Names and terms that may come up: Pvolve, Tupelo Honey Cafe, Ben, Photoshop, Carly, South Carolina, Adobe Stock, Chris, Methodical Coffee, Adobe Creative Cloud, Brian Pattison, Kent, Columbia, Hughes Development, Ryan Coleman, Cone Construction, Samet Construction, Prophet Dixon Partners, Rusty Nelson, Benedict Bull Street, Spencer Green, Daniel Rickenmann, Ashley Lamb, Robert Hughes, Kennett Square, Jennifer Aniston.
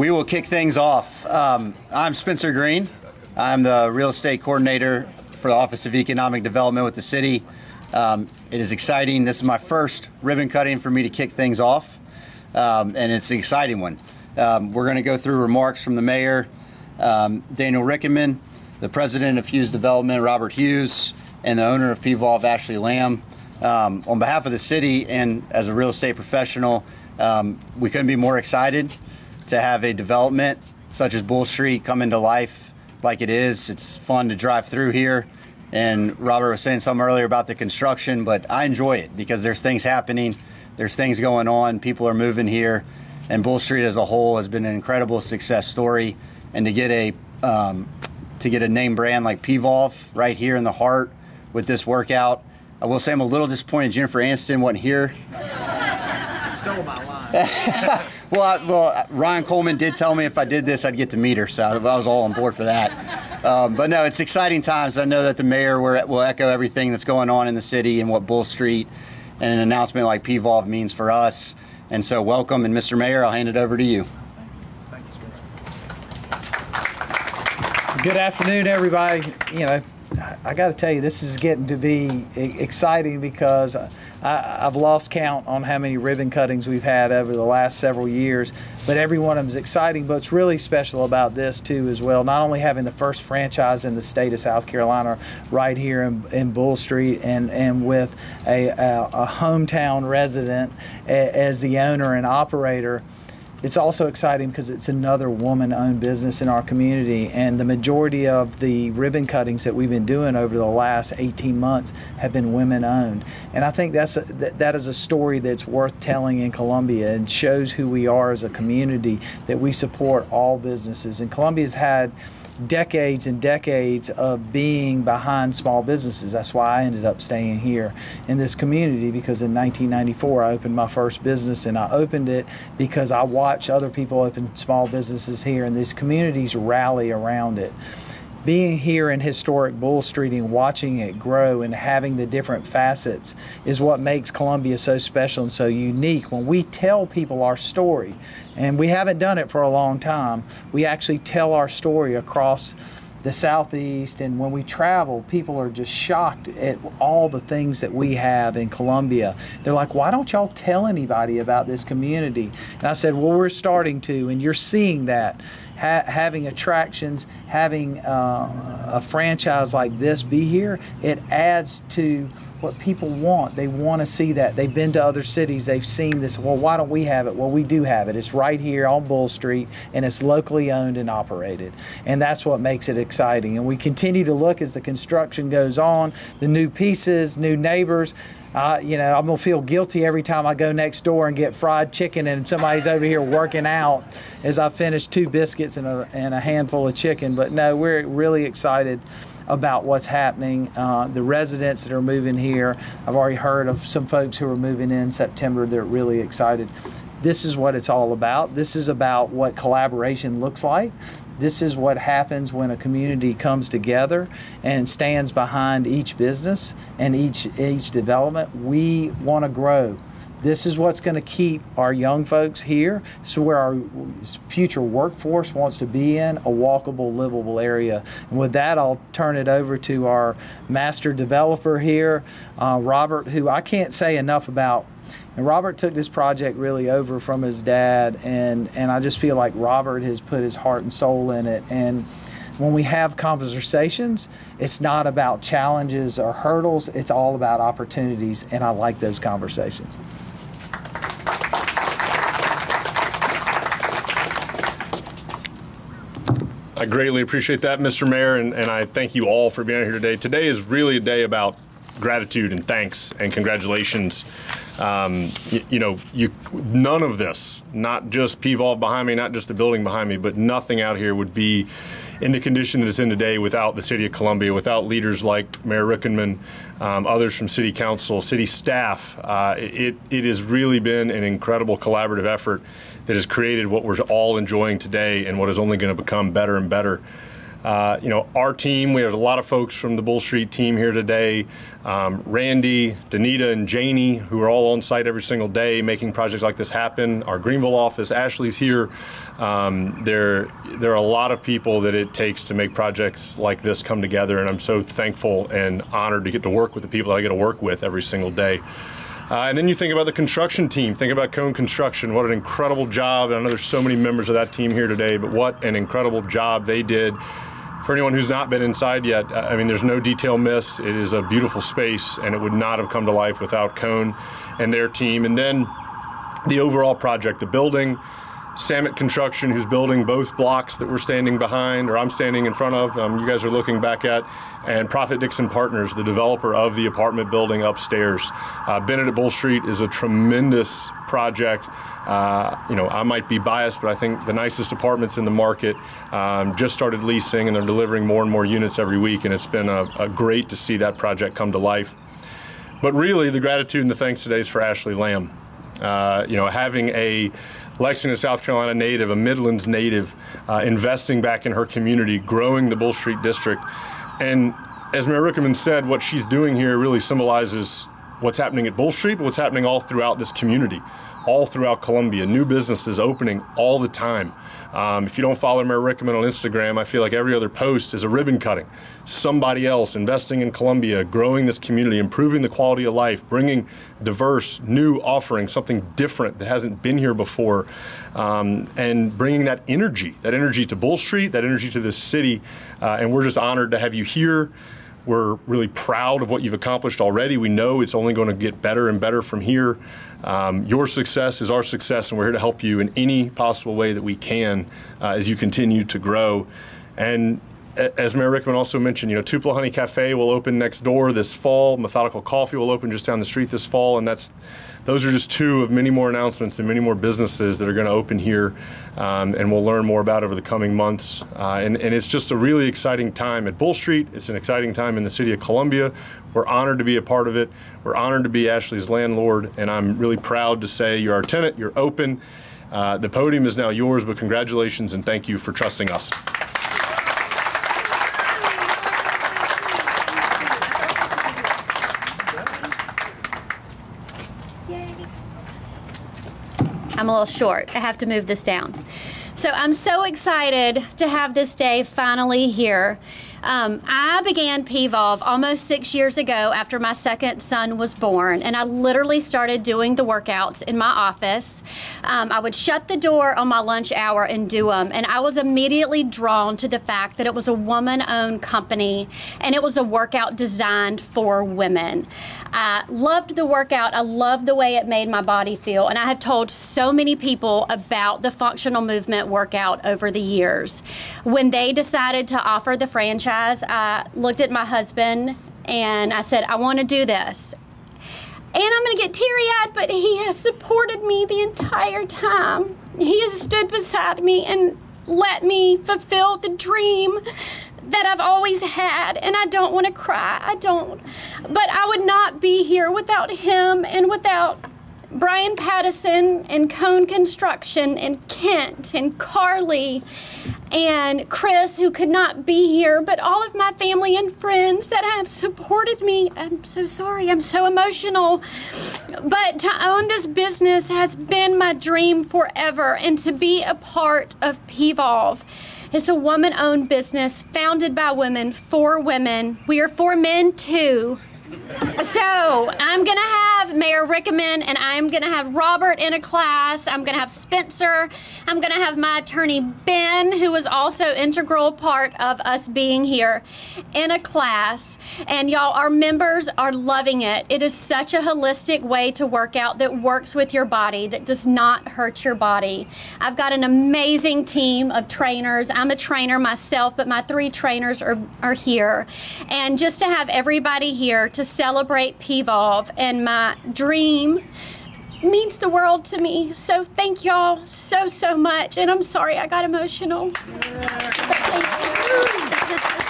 We will kick things off. I'm Spencer Green. I'm the real estate coordinator for the Office of Economic Development with the city. It is exciting. This is my first ribbon cutting for me to kick things off, and it's an exciting one. We're going to go through remarks from the mayor, Daniel Rickenmann, the president of Hughes Development, Robert Hughes, and the owner of Pvolve, Ashley Lamb. On behalf of the city and as a real estate professional, we couldn't be more excited to have a development such as Bull Street come into life like it is. It's fun to drive through here. And Robert was saying something earlier about the construction, but I enjoy it because there's things happening, there's things going on, people are moving here. And Bull Street as a whole has been an incredible success story. And to get a name brand like Pvolve right here in the heart with this workout, I will say I'm a little disappointed Jennifer Aniston wasn't here. Stole my line. Well, Ryan Coleman did tell me if I did this, I'd get to meet her, so I was all on board for that. But no, it's exciting times. I know that the mayor will echo everything that's going on in the city and what Bull Street and an announcement like Pvolve means for us. And so welcome, and Mr. Mayor, I'll hand it over to you. Thank you, Spencer. Good afternoon, everybody. You know, I got to tell you, this is getting to be exciting because I've lost count on how many ribbon cuttings we've had over the last several years, but every one of them is exciting. But what's really special about this too as well, not only having the first franchise in the state of South Carolina right here in Bull Street and with a hometown resident as the owner and operator, it's also exciting because it's another woman-owned business in our community, and the majority of the ribbon cuttings that we've been doing over the last 18 months have been women-owned. And I think that is a story that's worth telling in Columbia and shows who we are as a community, that we support all businesses. And Columbia's had decades and decades of being behind small businesses. That's why I ended up staying here in this community, because in 1994 I opened my first business, and I opened it because I watched other people open small businesses here and these communities rally around it. Being here in historic Bull Street and watching it grow and having the different facets is what makes Columbia so special and so unique. When we tell people our story, and we haven't done it for a long time, we actually tell our story across the Southeast, and when we travel, people are just shocked at all the things that we have in Columbia. They're like, why don't y'all tell anybody about this community? And I said, well, we're starting to, and you're seeing that. Having attractions, having a franchise like this be here, it adds to what people want. They want to see that. They've been to other cities, they've seen this. Well, why don't we have it? Well, we do have it. It's right here on Bull Street, and it's locally owned and operated. And that's what makes it exciting. And we continue to look as the construction goes on, the new pieces, new neighbors. You know, I'm gonna feel guilty every time I go next door and get fried chicken and somebody's over here working out as I finish two biscuits and a handful of chicken. But no, we're really excited about what's happening. The residents that are moving here, I've already heard of some folks who are moving in September. They're really excited. This is what it's all about. This is about what collaboration looks like. This is what happens when a community comes together and stands behind each business and each development. We want to grow. This is what's going to keep our young folks here. So where our future workforce wants to be in a walkable, livable area. And with that, I'll turn it over to our master developer here, Robert, who I can't say enough about. And Robert took this project really over from his dad, and I just feel like Robert has put his heart and soul in it. And when we have conversations, it's not about challenges or hurdles, it's all about opportunities, and I like those conversations. I greatly appreciate that, Mr. Mayor, and I thank you all for being here today. Today is really a day about gratitude and thanks and congratulations. None of this, not just Pvolve behind me, not just the building behind me, but nothing out here would be in the condition that it's in today without the city of Columbia, without leaders like Mayor Rickenmann, others from city council, city staff. It has really been an incredible collaborative effort that has created what we're all enjoying today and what is only going to become better and better. You know, our team, we have a lot of folks from the Bull Street team here today. Randy, Danita, and Janie, who are all on site every single day making projects like this happen. Our Greenville office, Ashley's here. There are a lot of people that it takes to make projects like this come together, and I'm so thankful and honored to get to work with the people that I get to work with every single day. And then you think about the construction team. Think about Cone Construction. What an incredible job. I know there's so many members of that team here today, but what an incredible job they did. For anyone who's not been inside yet, I mean, there's no detail missed. It is a beautiful space, and it would not have come to life without Cone and their team. And then the overall project, the building, Samet Construction, who's building both blocks that we're standing behind, or I'm standing in front of, you guys are looking back at, and Prophet Dixon Partners, the developer of the apartment building upstairs. Benedict Bull Street is a tremendous project. You know, I might be biased, but I think the nicest apartments in the market. Just started leasing, and they're delivering more and more units every week, and it's been a great to see that project come to life. But really, the gratitude and the thanks today is for Ashley Lamb. You know, having a Lexington, South Carolina native, a Midlands native, investing back in her community, growing the Bull Street district. And as Mayor Rickenmann said, what she's doing here really symbolizes what's happening at Bull Street, but what's happening all throughout this community, all throughout Columbia. New businesses opening all the time. If you don't follow Mayor Rickenmann on Instagram, I feel like every other post is a ribbon cutting. Somebody else investing in Columbia, growing this community, improving the quality of life, bringing diverse, new offerings, something different that hasn't been here before, and bringing that energy to Bull Street, that energy to this city. And we're just honored to have you here. We're really proud of what you've accomplished already. We know it's only going to get better and better from here. Your success is our success, and we're here to help you in any possible way that we can as you continue to grow. And as Mayor Rickenmann also mentioned, you know, Tupelo Honey Cafe will open next door this fall. Methodical Coffee will open just down the street this fall, and those are just two of many more announcements and many more businesses that are going to open here, and we'll learn more about over the coming months. And it's just a really exciting time at Bull Street. It's an exciting time in the city of Columbia. We're honored to be a part of it. We're honored to be Ashley's landlord, and I'm really proud to say you're our tenant, you're open. The podium is now yours, but congratulations and thank you for trusting us. I'm a little short. I have to move this down. So I'm so excited to have this day finally here. I began Pvolve almost 6 years ago after my second son was born, and I literally started doing the workouts in my office. I would shut the door on my lunch hour and do them, and I was immediately drawn to the fact that it was a woman-owned company, and it was a workout designed for women. I loved the workout. I loved the way it made my body feel, and I have told so many people about the functional movement workout over the years. When they decided to offer the franchise, I looked at my husband and I said, I want to do this. And I'm going to get teary-eyed, but he has supported me the entire time. He has stood beside me and let me fulfill the dream that I've always had. And I don't want to cry. I don't. But I would not be here without him and without Brian Pattison and Cone Construction and Kent and Carly and Chris, who could not be here, but all of my family and friends that have supported me. I'm so sorry, I'm so emotional. But to own this business has been my dream forever, and to be a part of Pvolve. It's a woman-owned business founded by women for women. We are for men too. So I'm gonna have Mayor Rickenmann and I'm gonna have Robert in a class. I'm gonna have Spencer. I'm gonna have my attorney Ben, who was also integral part of us being here, in a class. And y'all, our members are loving it. It is such a holistic way to work out that works with your body, that does not hurt your body. I've got an amazing team of trainers. I'm a trainer myself, but my three trainers are here. And just to have everybody here to celebrate Pvolve and my dream means the world to me. So thank y'all so much, and I'm sorry I got emotional. Yeah.